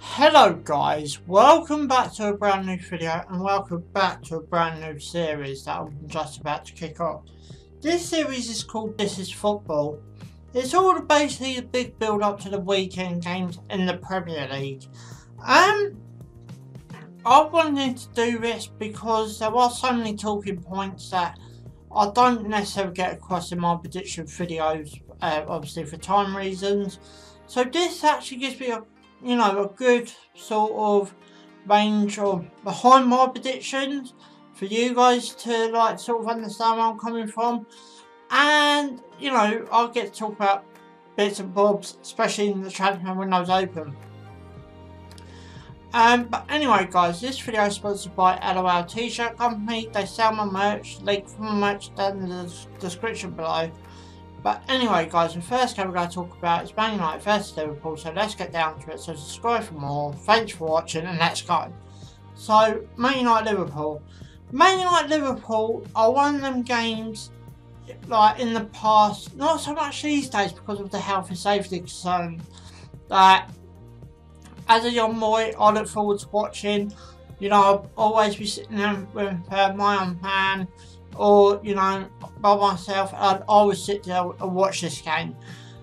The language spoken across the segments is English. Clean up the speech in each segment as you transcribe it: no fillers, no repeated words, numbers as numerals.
Hello guys, welcome back to a brand new video and welcome back to a brand new series that I'm just about to kick off. This series is called This Is Football. It's all basically a big build up to the weekend games in the Premier League. I wanted to do this because there are so many talking points that I don't necessarily get across in my prediction videos, obviously for time reasons. So this actually gives me a a good sort of range of behind my predictions for you guys to sort of understand where I'm coming from, and I'll get to talk about bits and bobs, especially in the transfer windows open. But anyway guys, this video is sponsored by Allowar T-Shirt Company. They sell my merch, link for my merch down in the description below. But anyway guys, the first game we're going to talk about is Man United versus Liverpool, so let's get down to it. So subscribe for more, thanks for watching, and let's go. So Man United Liverpool. Man United Liverpool are one of them games like in the past, not so much these days because of the health and safety concern, that as a young boy I look forward to watching. I'll always be sitting there with my own man, or by myself, I'd always sit there and watch this game,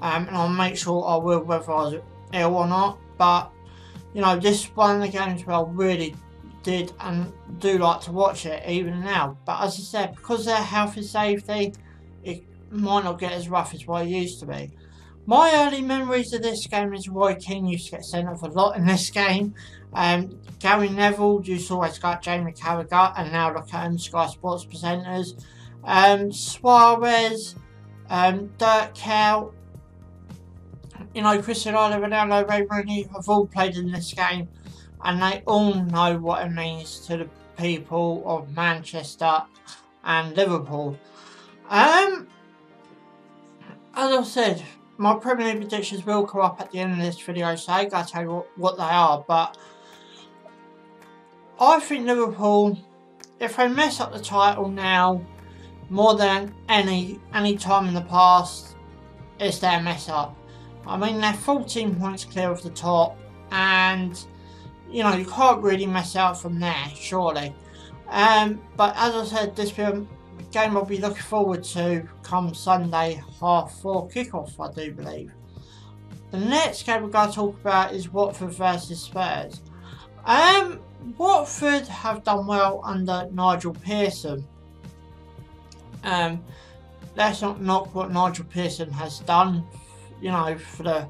and I'll make sure I will, whether I was ill or not. But this is one of the games where I really did and do like to watch it even now. But as I said, because their health and safety, it might not get as rough as what it used to be. My early memories of this game is Roy Keane used to get sent off a lot in this game. Gary Neville used to always go at Jamie Carragher, and now look at him, Sky Sports presenters. Suarez, Dirk Cow, Christian Eriksen, Ronaldo, Ray Rooney have all played in this game, and they all know what it means to the people of Manchester and Liverpool. As I said, my Premier League predictions will come up at the end of this video, so I gotta tell you what they are. But I think Liverpool, if they mess up the title now, more than any time in the past, it's their mess up. I mean, they're 14 points clear of the top, and you can't really mess out from there, surely. But as I said, this film game I'll be looking forward to come Sunday 4:30 kickoff, I do believe. The next game we're going to talk about is Watford versus Spurs. Watford have done well under Nigel Pearson. Let's not knock what Nigel Pearson has done. For the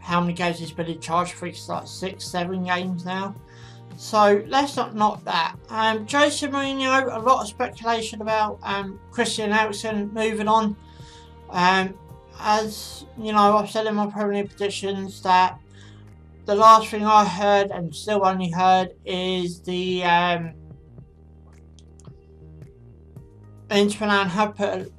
how many games he's been in charge for, it's like 6-7 games now. So let's not knock that. Jose Mourinho, a lot of speculation about Christian Eriksen moving on. As I've said in my Premier League predictions that the last thing I heard and still only heard is the Inter Milan have put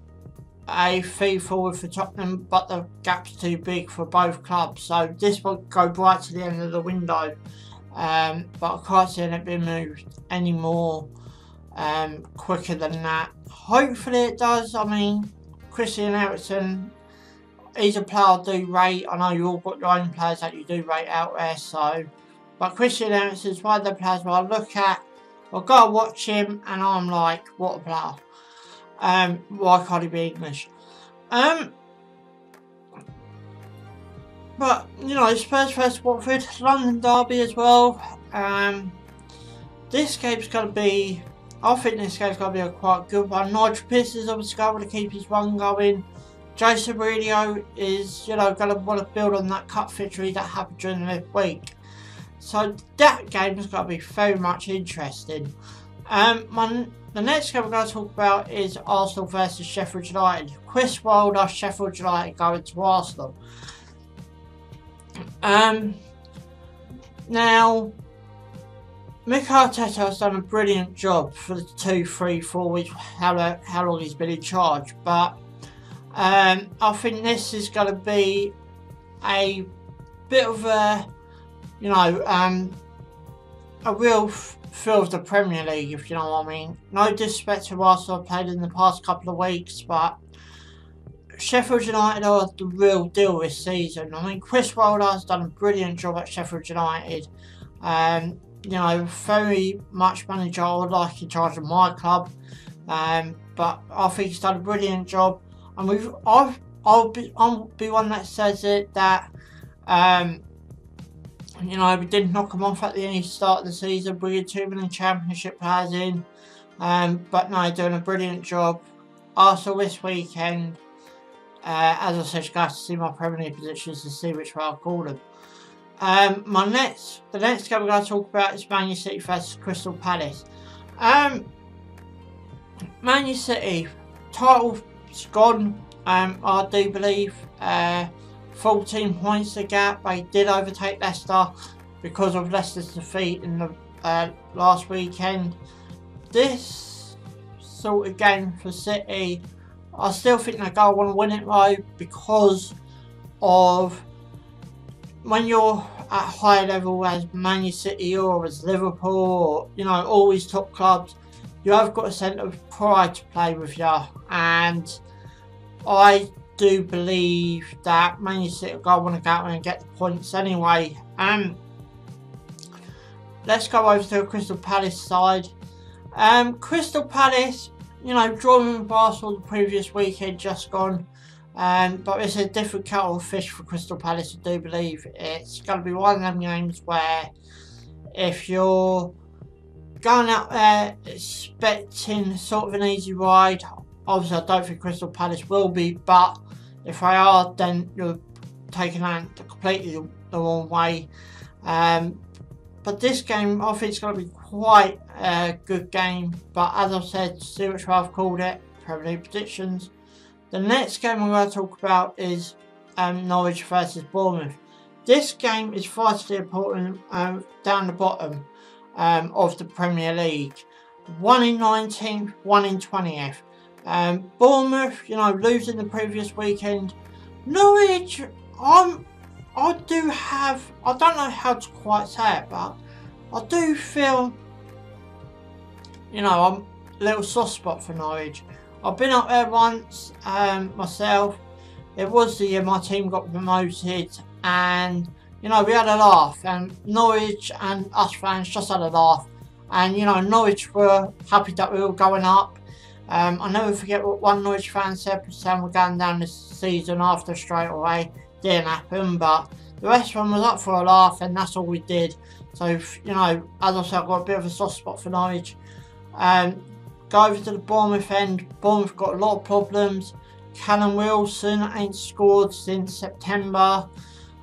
a fee forward for Tottenham, but the gap's too big for both clubs. So this will go right to the end of the window. But I can't see it being moved any more quicker than that. Hopefully it does. I mean, Christian Eriksen, he's a player I do rate. I know you all got your own players that you do rate out there, but Christian Eriksen's one of the players where I look at, I've got to watch him and I'm like, what a player. Why can't he be English? But, Spurs vs Watford, London derby as well. This game's going to be, I think this game's going to be a quite good one. Nigel Pearson is obviously going to keep his run going. Jose Mourinho is, going to want to build on that cup victory that happened during the week. So that game is going to be very much interesting. The next game we're going to talk about is Arsenal versus Sheffield United. Chris Wilder, Sheffield United going to Arsenal. Now, Mikel Arteta has done a brilliant job for the 2, 3, 4 weeks, how long he's been in charge, but I think this is going to be a bit of a, a real feel of the Premier League, if you know what I mean. No disrespect to Arsenal, played in the past couple of weeks, but Sheffield United are the real deal this season. I mean, Chris Wilder's done a brilliant job at Sheffield United. You know, very much manager I would like in charge of my club. But I think he's done a brilliant job. And I'll be one that says it, that, you know, we did knock him off at the start of the season. We had too many championship players in. But no, doing a brilliant job. Arsenal this weekend, as I said, you guys to see my Premier League positions to see which way I'll call them. The next game we're going to talk about is Man City versus Crystal Palace. Man City, title's gone, I do believe, 14 points the gap. They did overtake Leicester because of Leicester's defeat in the last weekend. This sort of game for City, I still think they're going to want to win it though, because of when you're at high level as Man City or as Liverpool, or, you know, all these top clubs, you have got a sense of pride to play with you. And I do believe that Man City are going to want to go out and get the points anyway. Let's go over to the Crystal Palace side. Crystal Palace, you know, drawing with Arsenal the previous weekend just gone. But it's a different kettle of fish for Crystal Palace, I do believe. It's going to be one of them games where if you're going out there expecting sort of an easy ride, obviously I don't think Crystal Palace will be, but if they are, then you're taking that completely the wrong way. But this game, I think it's going to be quite a good game. But as I've said, see which way I've called it, Premier League predictions. The next game I'm going to talk about is Norwich versus Bournemouth. This game is vitally important down the bottom of the Premier League. One in 19th, one in 20th. Bournemouth, you know, losing the previous weekend. Norwich, I do have, I don't know how to quite say it, but I do feel, you know, I'm a little soft spot for Norwich. I've been up there once myself. It was the year my team got promoted, and you know, we had a laugh, and Norwich and us fans just had a laugh, and you know, Norwich were happy that we were going up. I never forget what one Norwich fan said, pretend we're going down this season after straight away. Didn't happen, but the rest of them was up for a laugh, and that's all we did. So, you know, as I said, I've got a bit of a soft spot for Norwich. Go over to the Bournemouth end. Bournemouth got a lot of problems. Callum Wilson ain't scored since September.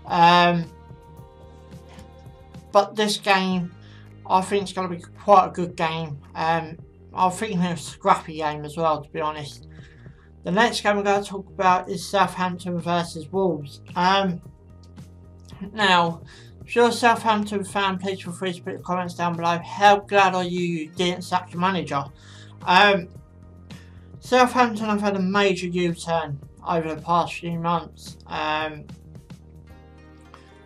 But this game, I think it's going to be quite a good game. I think it's a scrappy game as well, to be honest. The next game we're going to talk about is Southampton versus Wolves. Now, if you're a Southampton fan, please feel free to put the comments down below. How glad are you didn't sack the manager? Southampton have had a major U-turn over the past few months. You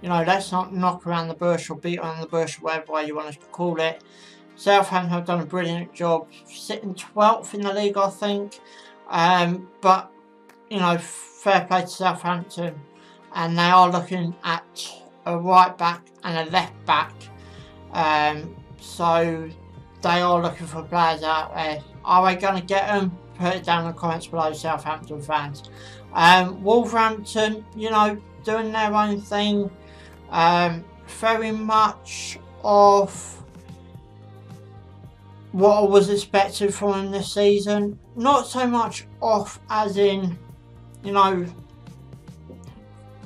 know, let's not knock around the bush or beat around the bush, whatever you want us to call it. Southampton have done a brilliant job, sitting 12th in the league, I think. But, you know, fair play to Southampton, and they are looking at a right back and a left back. So they are looking for players out there. Are they going to get them? Put it down in the comments below, Southampton fans. Wolverhampton, you know, doing their own thing. Very much of what I was expecting from them this season. Not so much off as in, you know,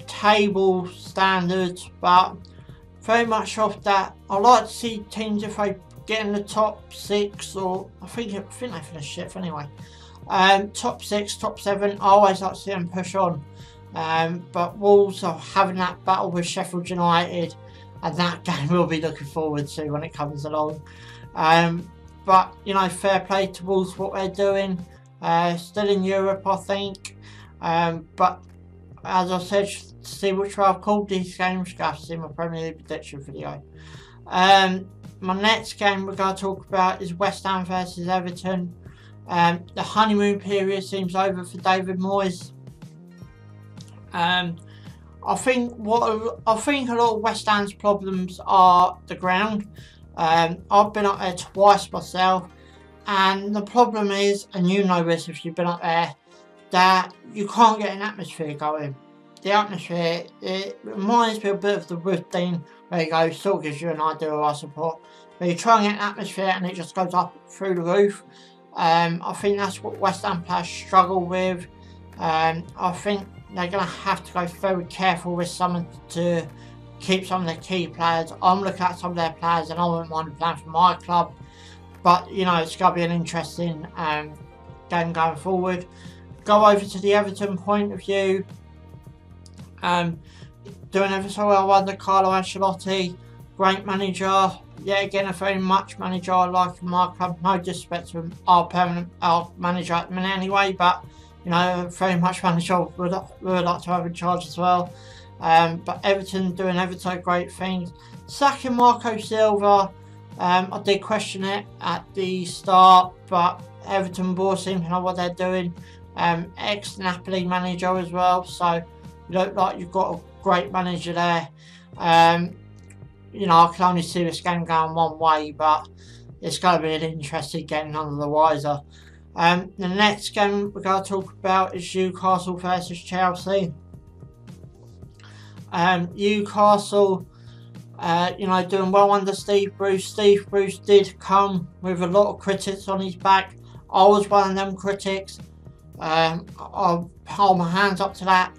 table standards, but very much off that. I like to see teams, if they get in the top six, or I think they finished fifth anyway. Top six, top seven, I always like to see them push on. But Wolves are having that battle with Sheffield United, and that game we'll be looking forward to when it comes along. But, you know, fair play to Wolves, what they're doing. Still in Europe, I think. But, as I said, see which way I've called these games, guys, in my Premier League prediction video. My next game we're going to talk about is West Ham versus Everton. The honeymoon period seems over for David Moyes. I think a lot of West Ham's problems are the ground. I've been up there twice myself, and the problem is, and you know this if you've been up there, that you can't get an atmosphere going. The atmosphere, it reminds me a bit of the roof thing, there you go, still gives you an idea of our support. But you try and get an atmosphere and it just goes up through the roof. I think that's what West Ham players struggle with. I think they're going to have to go very careful with someone to keep some of their key players. I'm looking at some of their players and I wouldn't mind playing for my club. But, you know, it's going to be an interesting game going forward. Go over to the Everton point of view. Doing ever so well under Carlo Ancelotti, great manager. Yeah, again, a very much manager I like from my club. No disrespect to our manager at the minute anyway, but you know, very much manager would like to have in charge as well. But Everton doing ever so great things. Sacking Marco Silva, I did question it at the start, but Everton board seem to know what they're doing. Ex-Napoli manager as well, so you look like you've got a great manager there. You know, I can only see this game going one way, but it's going to be an interesting game none of the wiser. The next game we're going to talk about is Newcastle versus Chelsea. Newcastle, you know, doing well under Steve Bruce. Steve Bruce did come with a lot of critics on his back. I was one of them critics. I'll hold my hands up to that.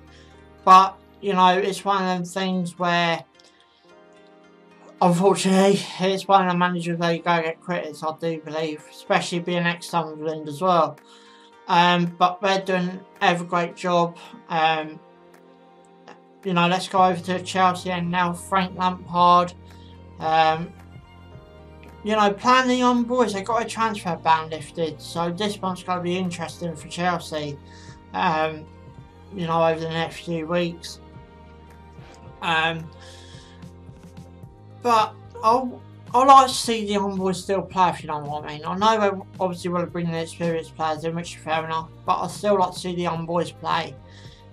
But, you know, it's one of them things where, unfortunately, it's one of the managers that you go get critics, I do believe, especially being ex-Sunderland as well. But they're doing an ever-great job. You know, let's go over to Chelsea and now Frank Lampard. You know, playing the young boys, they got a transfer ban lifted, so this one's going to be interesting for Chelsea. You know, over the next few weeks. But I like to see the young boys still play, if you know what I mean. I know they obviously want to bring the experienced players in, which is fair enough, but I still like to see the young boys play.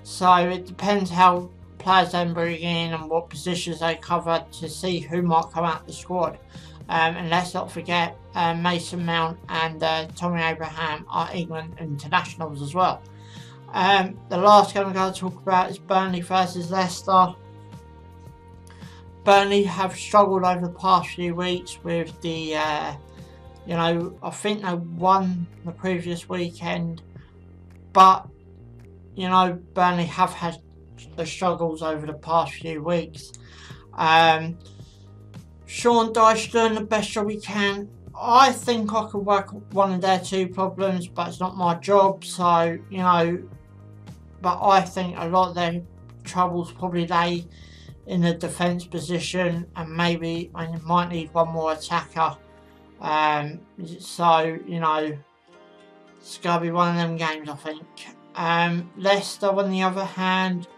So it depends how players they bring in and what positions they cover to see who might come out of the squad. And let's not forget Mason Mount and Tommy Abraham are England internationals as well. The last game I'm going to talk about is Burnley versus Leicester. Burnley have struggled over the past few weeks with the, you know, I think they won the previous weekend, but, you know, Burnley have had the struggles over the past few weeks. Sean Dyche doing the best job he can. I think I could work one of their two problems, but it's not my job, so, you know, but I think a lot of their troubles probably lay in the defence position, and maybe I might need one more attacker. So, you know, it's going to be one of them games, I think. Leicester, on the other hand,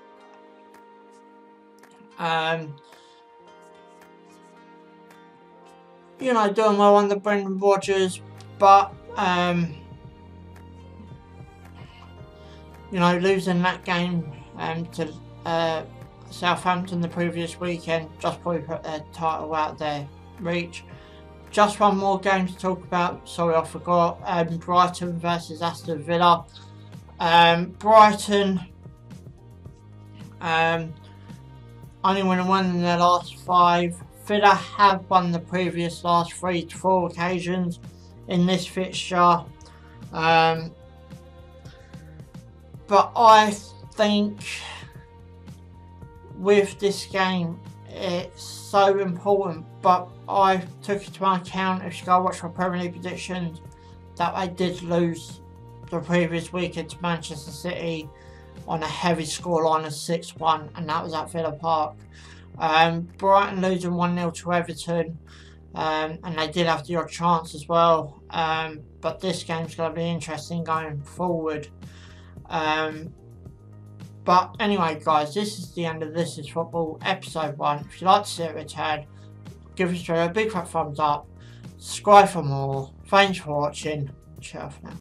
you know, doing well under Brendan Rodgers, but, you know, losing that game to Southampton the previous weekend just probably put their title out their reach. Just one more game to talk about, sorry I forgot, Brighton versus Aston Villa. Brighton only won one in their last five. Villa have won the previous last 3 to 4 occasions in this fixture, but I think with this game it's so important, but I took it to my account if you go watch my Premier League predictions that I did lose the previous weekend to Manchester City on a heavy scoreline of 6-1, and that was at Villa Park. Brighton losing 1-0 to Everton, and they did have the odd chance as well, but this game's going to be interesting going forward. But anyway guys, this is the end of This Is Football episode 1. If you'd like to see it returned, give us a big fat thumbs up, subscribe for more. Thanks for watching, ciao for now.